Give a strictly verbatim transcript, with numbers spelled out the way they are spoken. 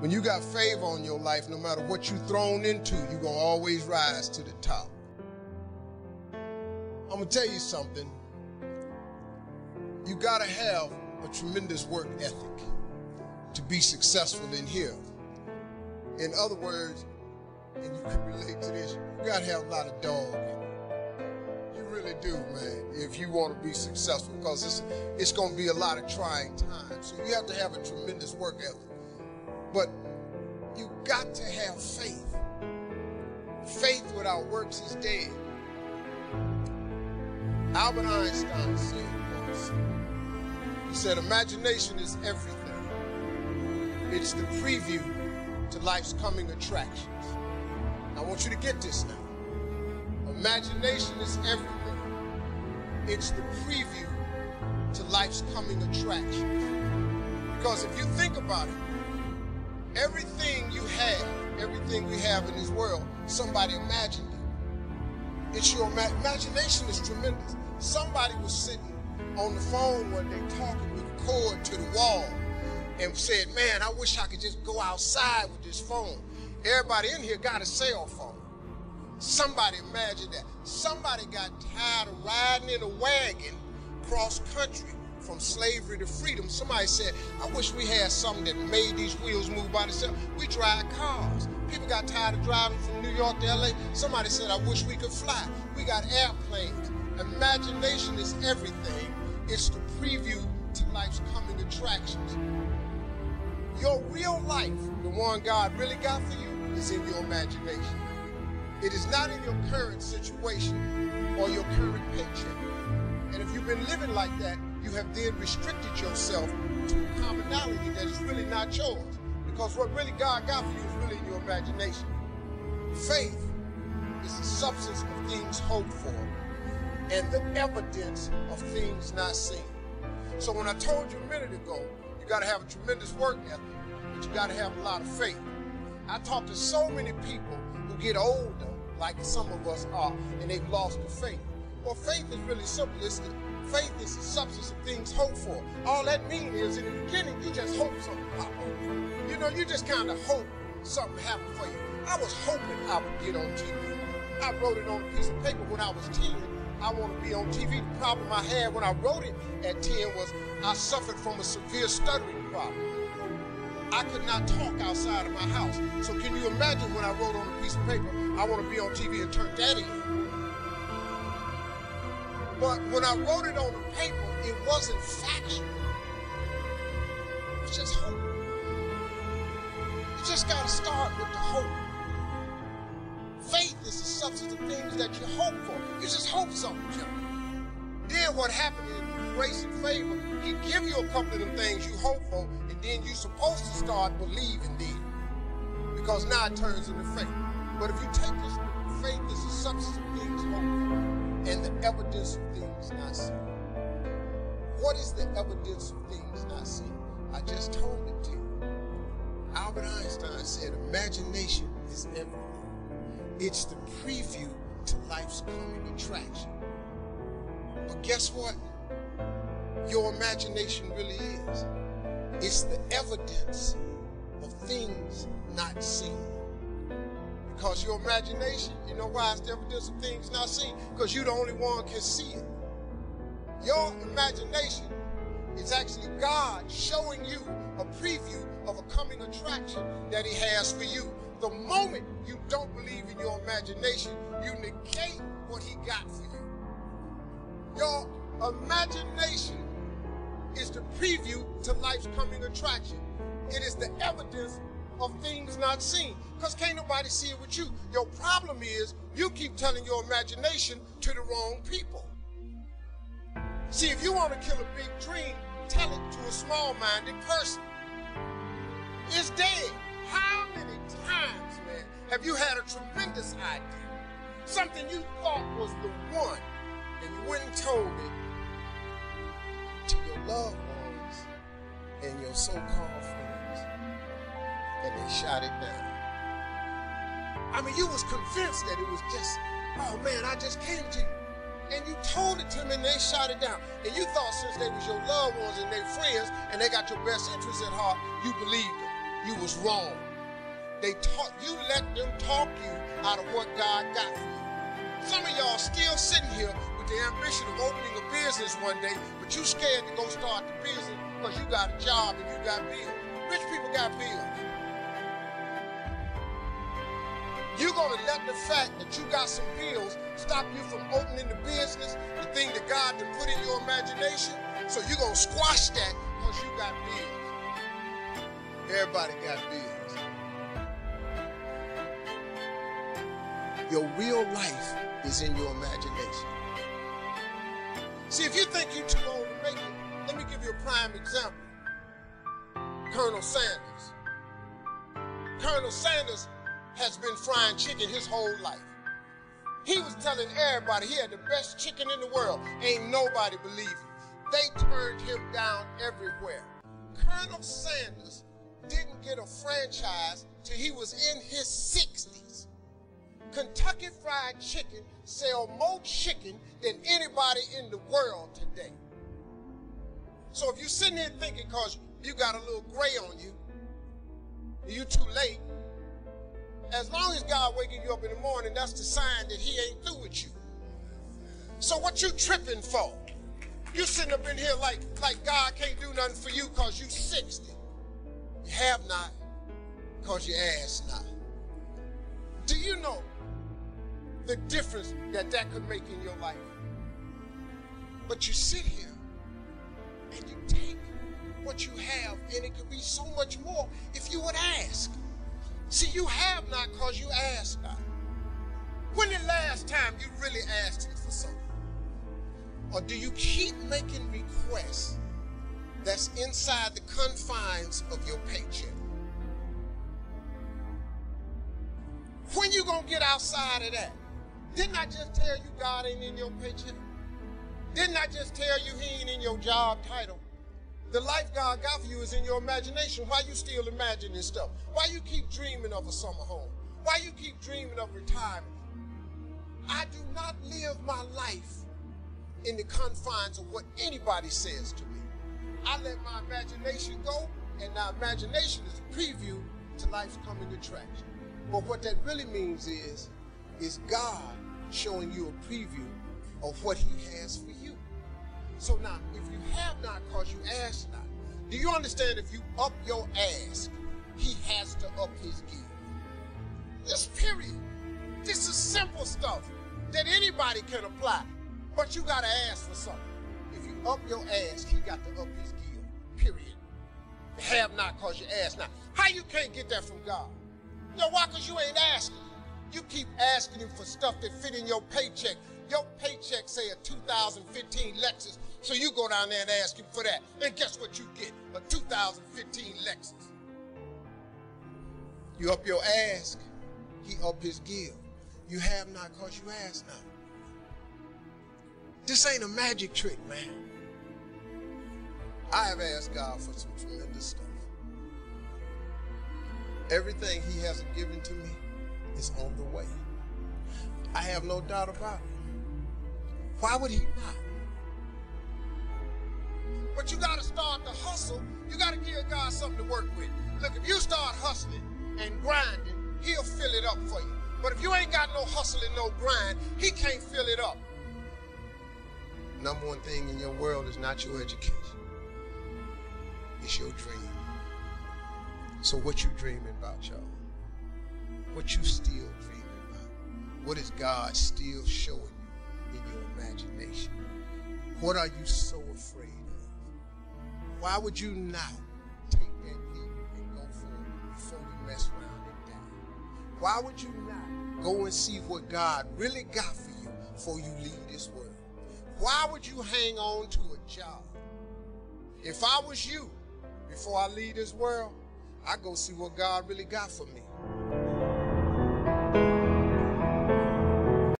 When you got favor on your life, no matter what you're thrown into, you're going to always rise to the top. I'm going to tell you something. You got to have a tremendous work ethic to be successful in here. In other words, and you can relate to this, you got to have a lot of dog in you. You really do, man, if you want to be successful, because it's, it's going to be a lot of trying times. So you have to have a tremendous work ethic. But you got to have faith. Faith without works is dead. Albert Einstein said once, he said, imagination is everything. It's the preview to life's coming attractions. I want you to get this now. Imagination is everything. It's the preview to life's coming attractions. Because if you think about it, everything you have, everything we have in this world, somebody imagined it. It's your imagination is tremendous. Somebody was sitting on the phone one day talking with a cord to the wall and said, man, I wish I could just go outside with this phone. Everybody in here got a cell phone. Somebody imagined that. Somebody got tired of riding in a wagon cross country from slavery to freedom. Somebody said, I wish we had something that made these wheels move by themselves. We tried cars. People got tired of driving from New York to L A. Somebody said, I wish we could fly. We got airplanes. Imagination is everything. It's the preview to life's coming attractions. Your real life, the one God really got for you, is in your imagination. It is not in your current situation or your current paycheck. And if you've been living like that, you have then restricted yourself to a commonality that is really not yours, because what really God got for you is really in your imagination. Faith is the substance of things hoped for and the evidence of things not seen. So when I told you a minute ago, you got to have a tremendous work ethic, but you got to have a lot of faith. I talk to so many people who get older, like some of us are, and they've lost the faith. Well, faith is really simple. It's the Faith is the substance of things hoped for. All that means is, in the beginning, you just hope something pop over. You know, you just kind of hope something happened for you. I was hoping I would get on T V. I wrote it on a piece of paper when I was ten. I want to be on T V. The problem I had when I wrote it at ten was I suffered from a severe stuttering problem. I could not talk outside of my house. So can you imagine when I wrote on a piece of paper, I want to be on T V and turn that in? But when I wrote it on the paper, it wasn't factual. It was just hope. You just got to start with the hope. Faith is the substance of things that you hope for. You just hope something, John. Then what happened in grace and favor, he give you a couple of them things you hope for, and then you're supposed to start believing them, because now it turns into faith. But if you take this, faith is the substance of things hoped for and the evidence of things not seen. What is the evidence of things not seen? I just told it to you. Albert Einstein said, imagination is everything. It's the preview to life's coming attraction. But guess what? Your imagination really is. It's the evidence of things not seen. Because your imagination, you know why it's the evidence of things not seen? Because you're the only one can see it. Your imagination is actually God showing you a preview of a coming attraction that he has for you. The moment you don't believe in your imagination, you negate what he got for you. Your imagination is the preview to life's coming attraction. It is the evidence of things not seen, because can't nobody see it with you. Your problem is you keep telling your imagination to the wrong people. See, if you want to kill a big dream, tell it to a small-minded person. It's dead. How many times, man, have you had a tremendous idea? Something you thought was the one, and you went and told it to your loved ones and your so-called friends, and they shot it down. I mean, you was convinced that it was just, oh man, I just came to you. And you told it to them and they shot it down. And you thought since they was your loved ones and they friends and they got your best interests at heart, you believed them. you was wrong. They taught you, let them talk you out of what God got for you. Some of y'all still sitting here with the ambition of opening a business one day, but you scared to go start the business because you got a job and you got bills. Rich people got bills. You're going to let the fact that you got some bills stop you from opening the business, the thing that God can put in your imagination, so you're going to squash that because you got bills. Everybody got bills. Your real life is in your imagination. See, if you think you're too old to make it, let me give you a prime example. Colonel Sanders. Colonel Sanders has been frying chicken his whole life. He was telling everybody he had the best chicken in the world. Ain't nobody believe him. They turned him down everywhere. Colonel Sanders didn't get a franchise till he was in his sixties. Kentucky Fried Chicken sell more chicken than anybody in the world today. So if you're sitting here thinking because you got a little gray on you, you're too late. As long as God waking you up in the morning, that's the sign that he ain't through with you. So what you tripping for? You sitting up in here like, like God can't do nothing for you because you sixty. You have not because your ass not. Do you know the difference that that could make in your life? But you sit here and you take what you have, and it could be so much more if you would ask. See, you have not because you asked not. When the last time you really asked him for something? Or do you keep making requests that's inside the confines of your paycheck? When you gonna get outside of that? Didn't I just tell you God ain't in your paycheck? Didn't I just tell you he ain't in your job title? The life God got for you is in your imagination. Why you still imagining stuff? Why you keep dreaming of a summer home? Why you keep dreaming of retirement? I do not live my life in the confines of what anybody says to me. I let my imagination go, and my imagination is a preview to life's coming attraction. But what that really means is, is God showing you a preview of what he has for you. So now, if you have not because you ask not, do you understand if you up your ask, he has to up his give? This period. This is simple stuff that anybody can apply, but you got to ask for something. If you up your ask, he got to up his give, period. You have not because you ask not. How you can't get that from God? You know why? Because you ain't asking. You keep asking him for stuff that fit in your paycheck. Your paycheck say a two thousand fifteen Lexus, so you go down there and ask him for that. And guess what you get? A two thousand fifteen Lexus. You up your ask, he up his give. You have not because you ask not. This ain't a magic trick, man. I have asked God for some tremendous stuff. Everything he has given to me is on the way. I have no doubt about it. Why would he not? But you got to start the hustle. You got to give God something to work with. Look, if you start hustling and grinding, he'll fill it up for you. But if you ain't got no hustle and no grind, he can't fill it up. Number one thing in your world is not your education. It's your dream. So what you dreaming about, y'all? What you still dreaming about? What is God still showing you in your imagination? What are you so afraid of? Why would you not take that leap and go for it before you mess around and die? Why would you not go and see what God really got for you before you leave this world? Why would you hang on to a job? If I was you, before I leave this world, I go see what God really got for me.